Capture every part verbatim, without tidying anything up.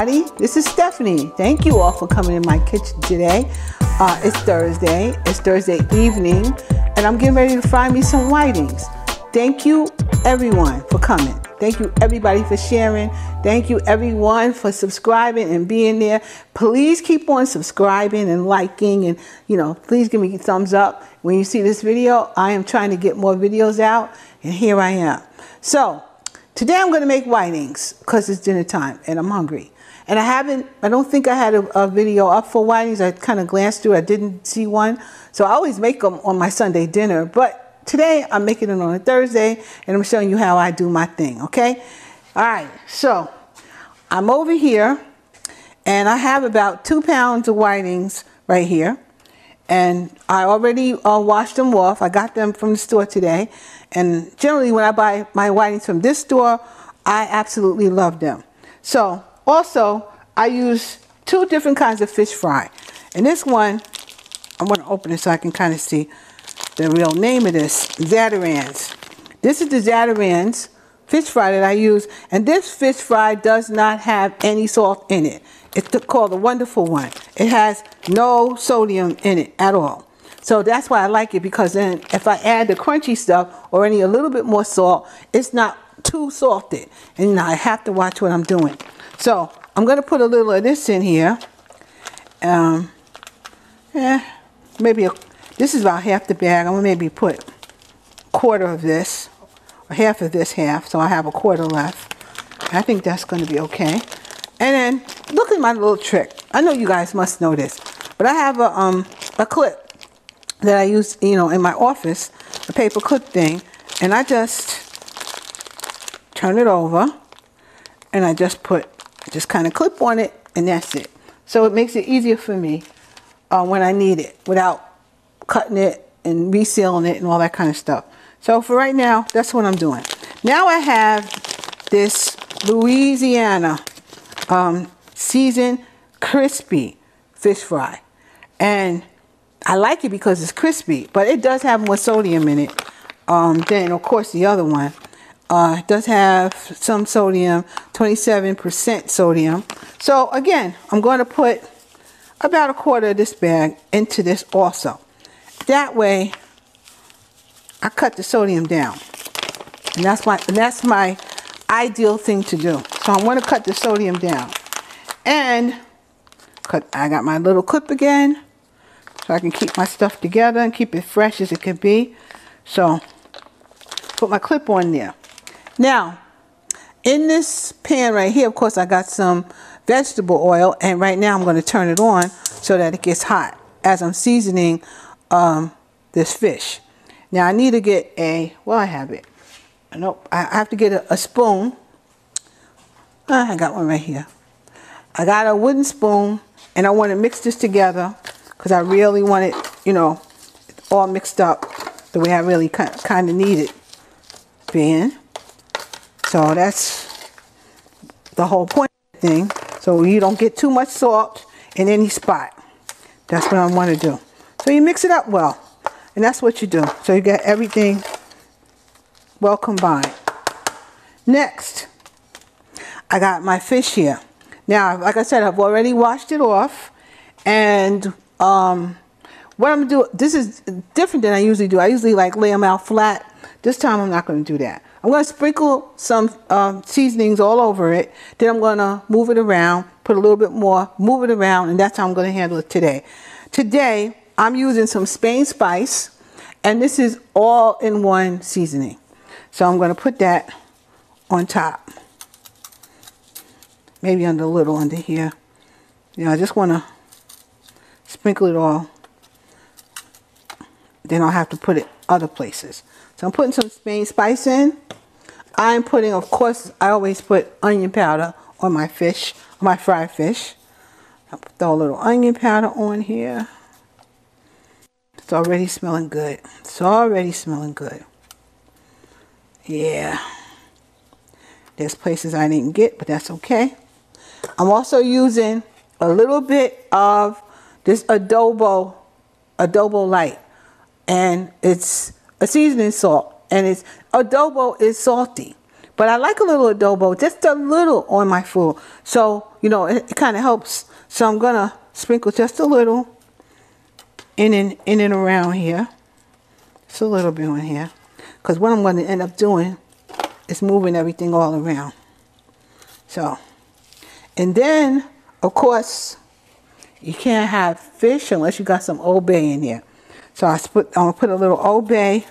everybody. This is Stephanie. Thank you all for coming in my kitchen today. Uh, it's Thursday. It's Thursday evening, and I'm getting ready to fry me some whitings. Thank you, everyone, for coming. Thank you, everybody, for sharing. Thank you, everyone, for subscribing and being there. Please keep on subscribing and liking, and, you know, please give me a thumbs up when you see this video. I am trying to get more videos out, and here I am. So today I'm going to make whitings because it's dinner time and I'm hungry. And I haven't, I don't think I had a, a video up for whitings. I kind of glanced through. I didn't see one. So I always make them on my Sunday dinner, but today I'm making it on a Thursday, and I'm showing you how I do my thing, okay? All right, so I'm over here, and I have about two pounds of whitings right here, and I already uh, washed them off. I got them from the store today, and generally when I buy my whitings from this store, I absolutely love them. So also, I use two different kinds of fish fry, and this one, I'm going to open it so I can kind of see the real name of this. Zatarain's. This is the Zatarain's fish fry that I use, and this fish fry does not have any salt in it. It's called the Wonderful One. It has no sodium in it at all. So that's why I like it, because then if I add the crunchy stuff or any a little bit more salt, it's not too salted. And now I have to watch what I'm doing. So I'm going to put a little of this in here. Um, eh, maybe a This is about half the bag. I'm going to maybe put a quarter of this, or half of this half, so I have a quarter left. I think that's going to be okay. And then, look at my little trick. I know you guys must know this, but I have a, um, a clip that I use, you know, in my office, a paper clip thing, and I just turn it over, and I just put, just kind of clip on it, and that's it. So it makes it easier for me uh, when I need it, without cutting it and resealing it and all that kind of stuff. So for right now, that's what I'm doing. Now I have this Louisiana um, seasoned crispy fish fry, and I like it because it's crispy, but it does have more sodium in it um, than, of course, the other one. Uh, it does have some sodium, twenty-seven percent sodium. So again, I'm going to put about a quarter of this bag into this also. That way, I cut the sodium down, and that's my and that's my ideal thing to do. So I want to cut the sodium down, and cut. I got my little clip again, so I can keep my stuff together and keep it fresh as it can be. So put my clip on there. Now, in this pan right here, of course, I got some vegetable oil, and right now I'm going to turn it on so that it gets hot as I'm seasoning Um, this fish. Now I need to get a, well I have it, nope, I have to get a, a spoon. ah, I got one right here. I got a wooden spoon, and I want to mix this together because I really want it, you know, all mixed up the way I really kind of need it being. So that's the whole point of the thing, so you don't get too much salt in any spot. That's what I want to do. So you mix it up well, and that's what you do. So you get everything well combined. Next, I got my fish here. Now, like I said, I've already washed it off, and um, what I'm gonna do, this is different than I usually do. I usually like lay them out flat. This time I'm not gonna do that. I'm gonna sprinkle some um, seasonings all over it. Then I'm gonna move it around, put a little bit more, move it around, and that's how I'm gonna handle it today. Today, I'm using some Spain spice, and this is all in one seasoning. So I'm going to put that on top. Maybe under a little under here. You know, I just want to sprinkle it all. Then I'll have to put it other places. So I'm putting some Spain spice in. I'm putting, of course, I always put onion powder on my fish, my fried fish. I'll throw a little onion powder on here. It's already smelling good. It's already smelling good. Yeah. There's places I didn't get, but that's okay. I'm also using a little bit of this adobo, adobo light. And it's a seasoning salt. And it's, adobo is salty. But I like a little adobo, just a little on my food. So you know, it, it kind of helps. So I'm going to sprinkle just a little in and, in and around here. Just a little bit on here. Because what I'm going to end up doing is moving everything all around. So, and then, of course, you can't have fish unless you got some Old Bay in here. So I put, I'm going to put a little Old Bay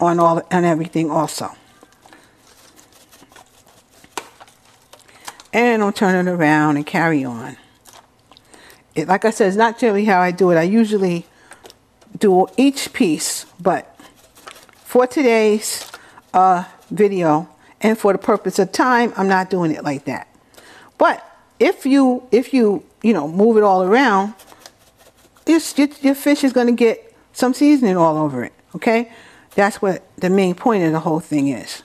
on, all, on everything also. And I'll turn it around and carry on. It, like I said, it's not generally how I do it. I usually do each piece, but for today's uh, video and for the purpose of time, I'm not doing it like that. But if you, if you, you know, move it all around, it's, your, your fish is going to get some seasoning all over it. Okay, that's what the main point of the whole thing is.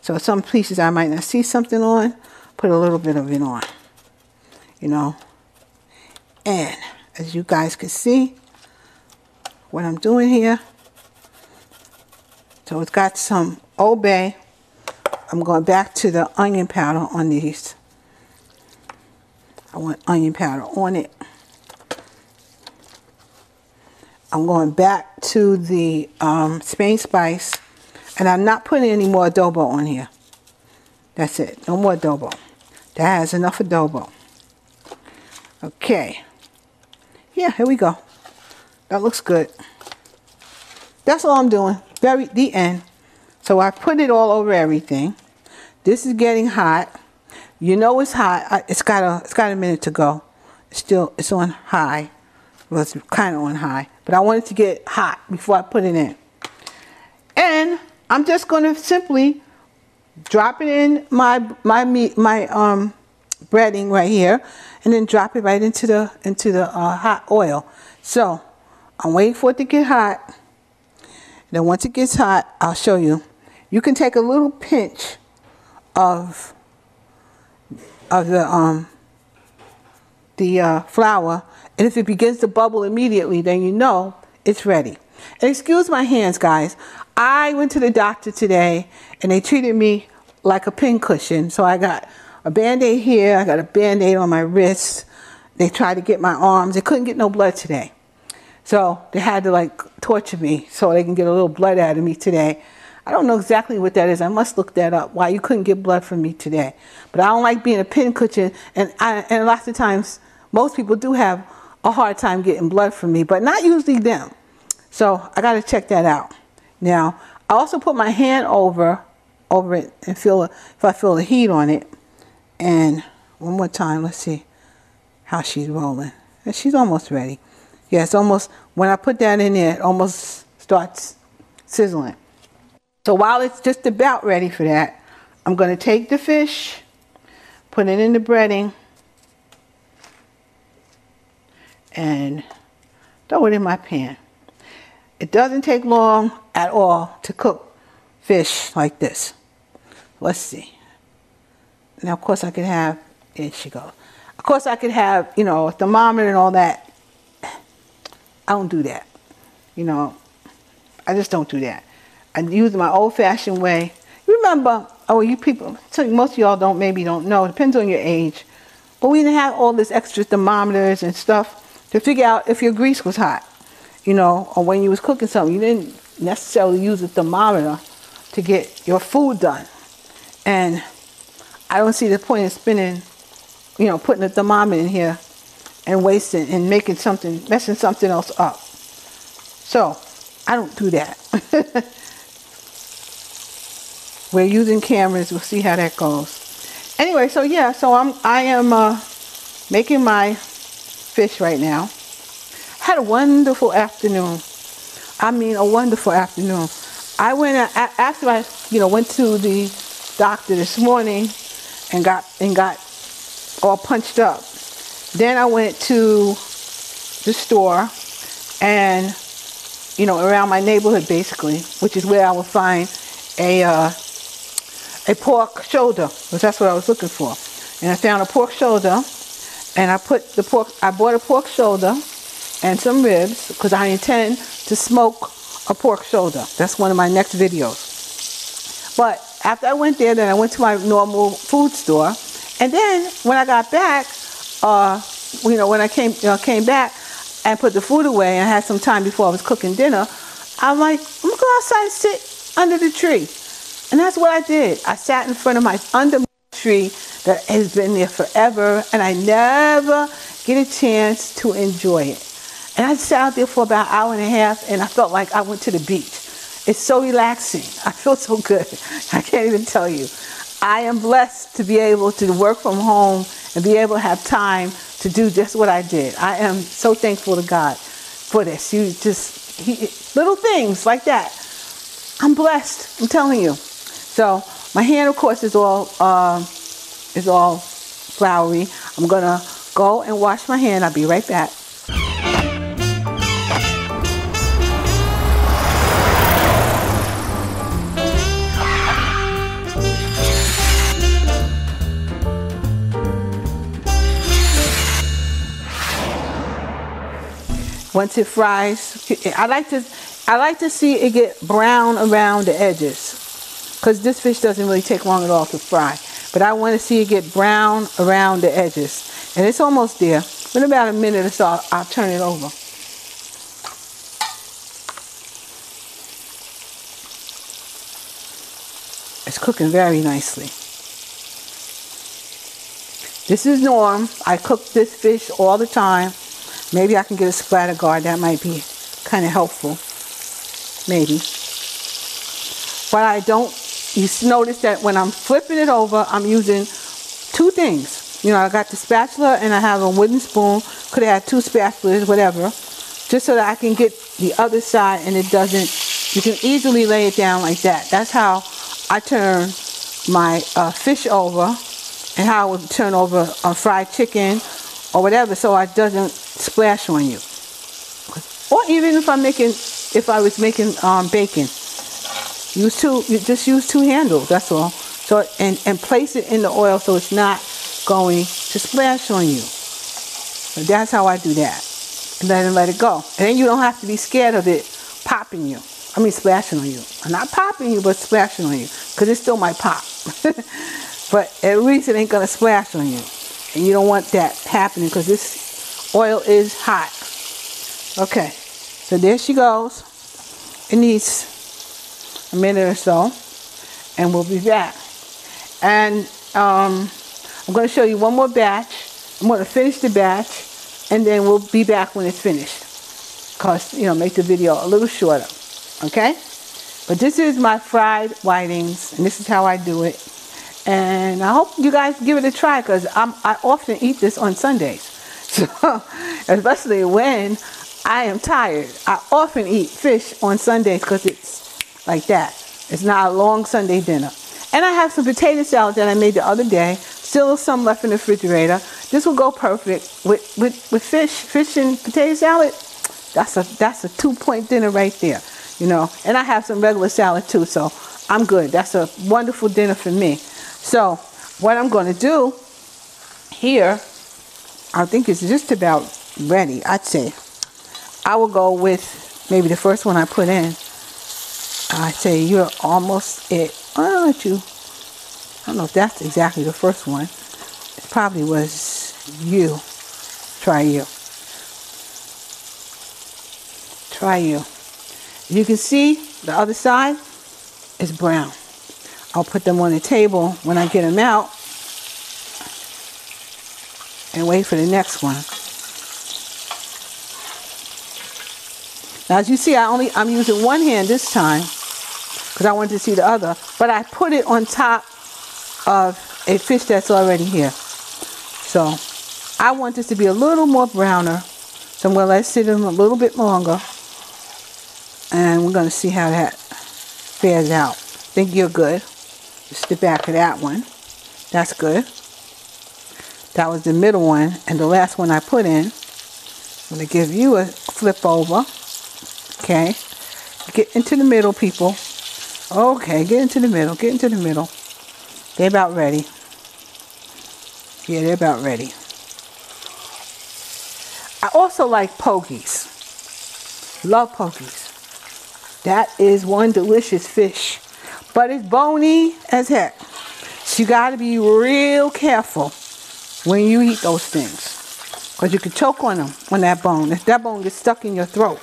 So some pieces I might not see something on. Put a little bit of it on, you know. And as you guys can see what I'm doing here, so it's got some Old Bay. I'm going back to the onion powder on these. I want onion powder on it. I'm going back to the um, Spain spice, and I'm not putting any more adobo on here. That's it, no more adobo. That is enough adobo. Okay. Yeah, here we go. That looks good. That's all I'm doing. Very the end. So I put it all over everything. This is getting hot. You know it's hot. I, it's got a it's got a minute to go. It's still it's on high. Well, it's kind of on high, but I want it to get hot before I put it in. And I'm just going to simply drop it in my my meat my um. breading right here, and then drop it right into the into the uh, hot oil. So I'm waiting for it to get hot, and then once it gets hot, I'll show you. You can take a little pinch of of the um the uh, flour, and if it begins to bubble immediately, then you know it's ready. And excuse my hands, guys. I went to the doctor today, and they treated me like a pincushion. So I got a Band-Aid here, I got a Band-Aid on my wrist. They tried to get my arms. They couldn't get no blood today. So they had to like torture me so they can get a little blood out of me today. I don't know exactly what that is. I must look that up, why you couldn't get blood from me today. But I don't like being a pincushion, and I, and lots of times, most people do have a hard time getting blood from me, but not usually them. So I gotta check that out. Now, I also put my hand over, over it and feel, if I feel the heat on it. And one more time, let's see how she's rolling. And she's almost ready. Yeah, it's almost, when I put that in there, it almost starts sizzling. So while it's just about ready for that, I'm going to take the fish, put it in the breading, and throw it in my pan. It doesn't take long at all to cook fish like this. Let's see. Now, of course, I could have, there she goes. Of course, I could have, you know, a thermometer and all that. I don't do that. You know, I just don't do that. I use my old-fashioned way. Remember, oh, you people, so most of y'all don't, maybe don't know. It depends on your age. But we didn't have all this extra thermometers and stuff to figure out if your grease was hot, you know, or when you was cooking something. You didn't necessarily use a thermometer to get your food done. And I don't see the point in spinning, you know, putting a thermometer in here and wasting and making something, messing something else up. So I don't do that. We're using cameras. We'll see how that goes. Anyway, so yeah, so I'm, I am uh, making my fish right now. Had a wonderful afternoon. I mean, a wonderful afternoon. I went, after I, you know, went to the doctor this morning, and got and got all punched up. Then I went to the store, and you know, around my neighborhood basically, which is where I would find a uh, a pork shoulder, because that's what I was looking for. And I found a pork shoulder, and I put the pork. I bought a pork shoulder and some ribs because I intend to smoke a pork shoulder. That's one of my next videos. But after I went there, then I went to my normal food store, And then when I got back, uh, you know, when I came, you know, came back and put the food away and had some time before I was cooking dinner, I'm like, I'm gonna go outside and sit under the tree. And that's what I did. I sat in front of my under my tree that has been there forever, and I never get a chance to enjoy it. And I sat out there for about an hour and a half, and I felt like I went to the beach. It's so relaxing. I feel so good. I can't even tell you. I am blessed to be able to work from home and be able to have time to do just what I did. I am so thankful to God for this. You just, he, little things like that. I'm blessed. I'm telling you. So my hand, of course, is all uh, is all floury. I'm gonna go and wash my hand. I'll be right back. Once it fries, I like to, I like to see it get brown around the edges, because this fish doesn't really take long at all to fry. But I want to see it get brown around the edges, and it's almost there. In about a minute or so, I'll, I'll turn it over. It's cooking very nicely. This is Norm. I cook this fish all the time. Maybe I can get a splatter guard. That might be kind of helpful. Maybe. But I don't, you notice that when I'm flipping it over, I'm using two things. You know, I got the spatula and I have a wooden spoon. Could have had two spatulas, whatever. Just so that I can get the other side and it doesn't, you can easily lay it down like that. That's how I turn my uh, fish over, and how I would turn over a fried chicken or whatever, so it doesn't splash on you. Or even if I'm making, if I was making um, bacon, use two, you just use two handles, that's all. So, and, and place it in the oil so it's not going to splash on you. So that's how I do that. And then let it go. And then you don't have to be scared of it popping you. I mean splashing on you. Not popping you, but splashing on you. Because it still might pop. But at least it ain't going to splash on you. And you don't want that happening, because this oil is hot. Okay, so there she goes. It needs a minute or so, and we'll be back. And um, I'm going to show you one more batch. I'm going to finish the batch, and then we'll be back when it's finished. Because, you know, make the video a little shorter. Okay? But this is my fried whitings, and this is how I do it. And I hope you guys give it a try, because I'm, I often eat this on Sundays. So, especially when I am tired. I often eat fish on Sundays because it's like that. It's not a long Sunday dinner. And I have some potato salad that I made the other day. Still some left in the refrigerator. This will go perfect with, with, with fish, fish and potato salad. That's a, that's a two-point dinner right there, you know. And I have some regular salad too, so I'm good. That's a wonderful dinner for me. So what I'm going to do here, I think it's just about ready, I'd say. I will go with maybe the first one I put in. I'd say you're almost it. I'll let you, I don't know if that's exactly the first one. It probably was you. Try you. Try you. You can see the other side is brown. I'll put them on the table when I get them out and wait for the next one. Now, as you see, I only, I'm using one hand this time because I wanted to see the other, but I put it on top of a fish that's already here. So I want this to be a little more browner. So I'm going to let it sit in a little bit longer, and we're going to see how that fares out. I think you're good. Just the back of that one. That's good. That was the middle one and the last one I put in. I'm going to give you a flip over. Okay. Get into the middle, people. Okay, get into the middle. Get into the middle. They're about ready. Yeah, they're about ready. I also like pogies. Love pogies. That is one delicious fish. But it's bony as heck. But you got to be real careful when you eat those things, because you can choke on them, on that bone. If that bone gets stuck in your throat.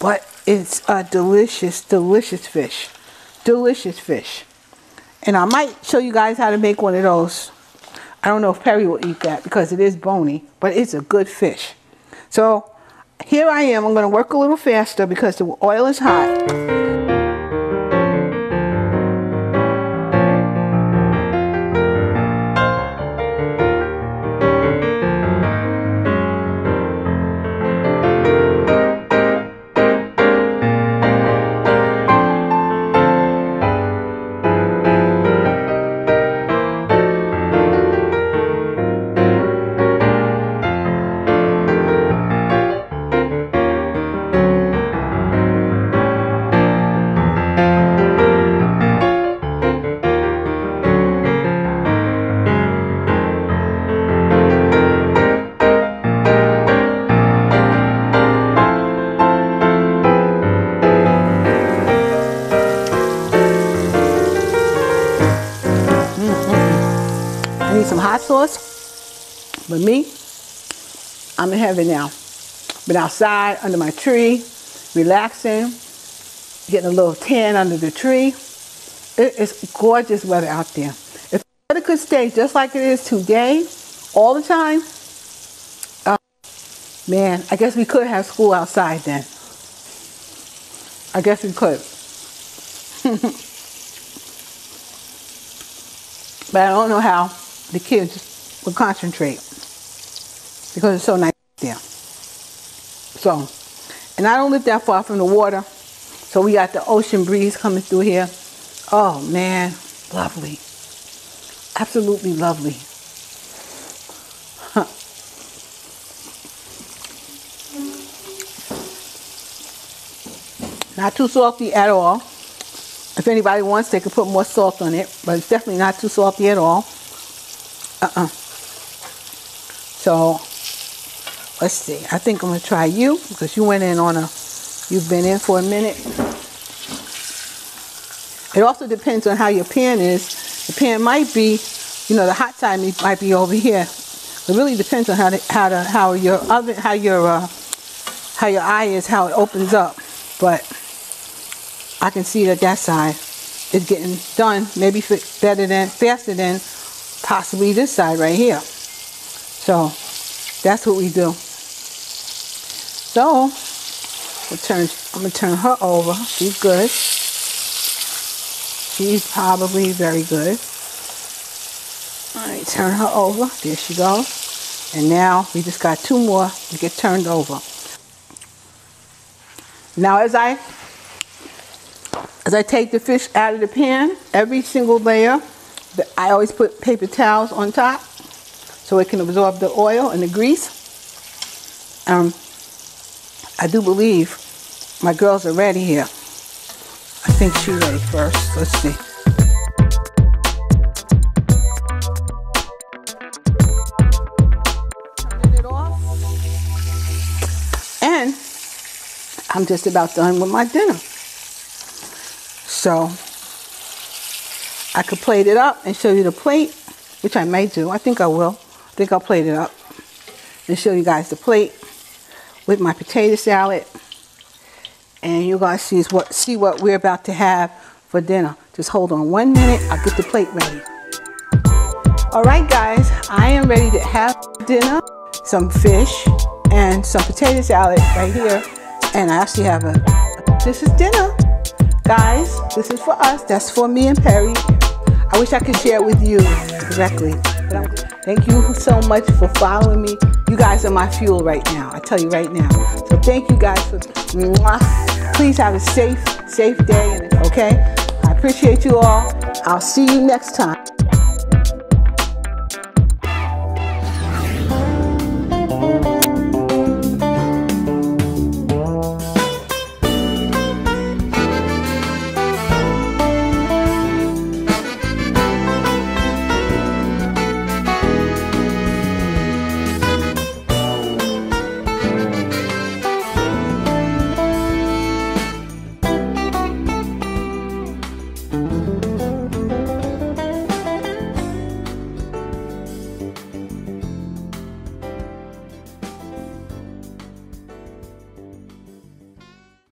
But it's a delicious, delicious fish. Delicious fish. And I might show you guys how to make one of those. I don't know if Perry will eat that because it is bony, but it's a good fish. So here I am. I'm going to work a little faster because the oil is hot. Sauce, but me, I'm in heaven now. Been outside under my tree, relaxing, getting a little tan under the tree. It is gorgeous weather out there. If the weather could stay just like it is today, all the time, uh, man, I guess we could have school outside then. I guess we could. But I don't know how the kids will concentrate because it's so nice there. So, and I don't live that far from the water, so we got the ocean breeze coming through here. Oh man, lovely, absolutely lovely. Huh. Not too salty at all. If anybody wants, they could put more salt on it, but it's definitely not too salty at all. Uh-uh. So let's see. I think I'm gonna try you because you went in on a you've been in for a minute. It also depends on how your pan is. The pan might be, you know, the hot side might be over here. It really depends on how the, how the, how your oven how your uh, how your eye is, how it opens up. But I can see that that side is getting done maybe better than faster than possibly this side right here. So that's what we do. So we'll turn, I'm going to turn her over. She's good. She's probably very good. All right, turn her over. There she goes. And now we just got two more to get turned over. Now as I, as I take the fish out of the pan, every single layer, I always put paper towels on top so it can absorb the oil and the grease. Um, I do believe my girls are ready here. I think she's ready first. Let's see. Turning it off. And I'm just about done with my dinner. So I could plate it up and show you the plate, which I may do. I think I will. I think I'll plate it up and show you guys the plate with my potato salad. And you guys see what, see what we're about to have for dinner. Just hold on one minute. I'll get the plate ready. All right, guys. I am ready to have dinner, some fish, and some potato salad right here. And I actually have a, this is dinner. Guys, this is for us. That's for me and Perry. I wish I could share it with you directly. But I'm, thank you so much for following me. You guys are my fuel right now. I tell you right now. So thank you guys for. Mwah. Please have a safe, safe day. Okay? I appreciate you all. I'll see you next time.